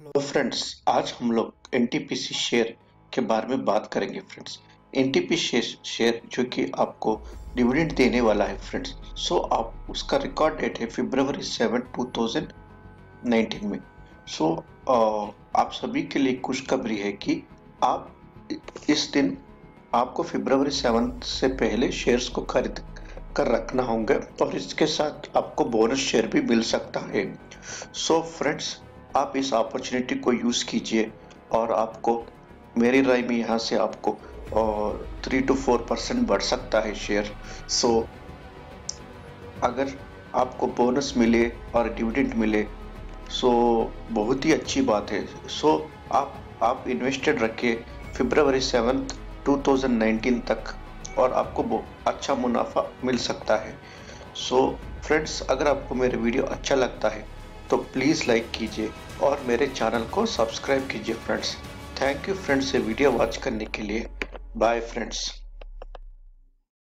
Hello friends, आज हम लोग एनटीपीसी शेयर के बारे में बात करेंगे। फ्रेंड्स, एनटीपीसी शेयर जो कि आपको डिविडेंड देने वाला है फ्रेंड्स, सो आप उसका रिकॉर्ड डेट है फरवरी 7, 2019 में। सो आप सभी के लिए खुशखबरी है कि आप इस दिन आपको फरवरी 7 से पहले शेयर्स को खरीद कर रखना होंगे और इसके साथ आपको बोनस शेयर भी मिल सकता है। सो फ्रेंड्स, आप इस अपॉर्चुनिटी को यूज़ कीजिए और आपको मेरी राय में यहाँ से आपको 3 से 4% बढ़ सकता है शेयर। सो अगर आपको बोनस मिले और डिविडेंड मिले सो बहुत ही अच्छी बात है। सो आप इन्वेस्टेड रखिए फरवरी 7, 2019 तक और आपको अच्छा मुनाफा मिल सकता है। सो फ्रेंड्स, अगर आपको मेरा वीडियो अच्छा लगता है तो प्लीज़ लाइक कीजिए और मेरे चैनल को सब्सक्राइब कीजिए फ्रेंड्स। थैंक यू फ्रेंड्स ये वीडियो वॉच करने के लिए। Bye friends.